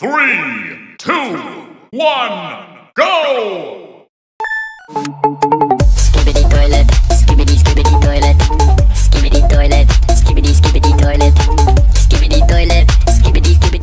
3, 2, 1, go! Skibidi toilet, skibidi toilet, skibidi toilet, skibidi toilet, skibidi skibidi.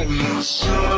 Yes, sir.